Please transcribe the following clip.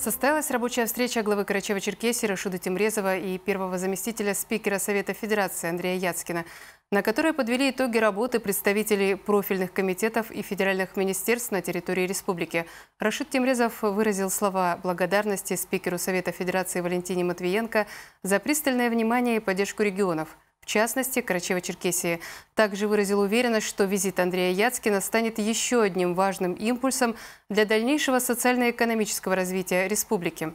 Состоялась рабочая встреча главы Карачаево-Черкесии Рашида Темрезова и первого заместителя спикера Совета Федерации Андрея Яцкина, на которой подвели итоги работы представителей профильных комитетов и федеральных министерств на территории республики. Рашид Темрезов выразил слова благодарности спикеру Совета Федерации Валентине Матвиенко за пристальное внимание и поддержку регионов, в частности, Карачаево-Черкесии. Также выразил уверенность, что визит Андрея Яцкина станет еще одним важным импульсом для дальнейшего социально-экономического развития республики.